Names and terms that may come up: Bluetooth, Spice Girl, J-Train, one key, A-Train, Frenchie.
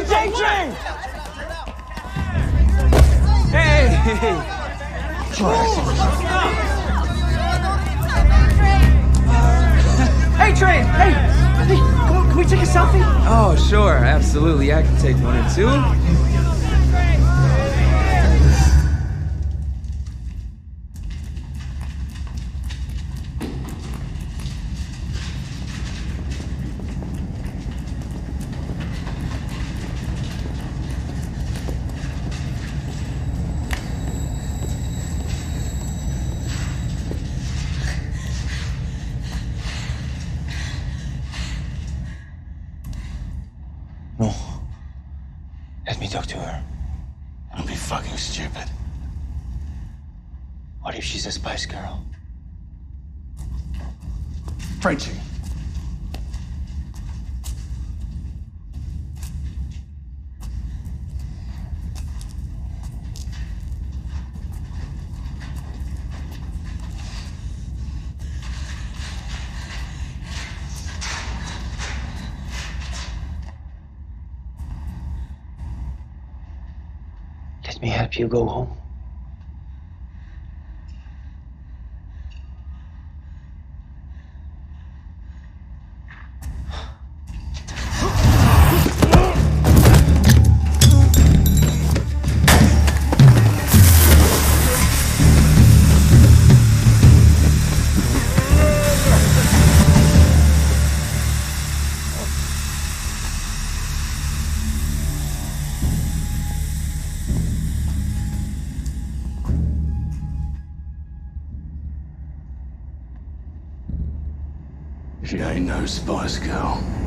fucking J-Train! Hey! A-Train! Hey! Come on, can we take a selfie? Oh, sure, absolutely. I can take one or two. No. Let me talk to her. Don't be fucking stupid. What if she's a Spice Girl? Frenchie. Let me help you go home. She ain't no Spice Girl.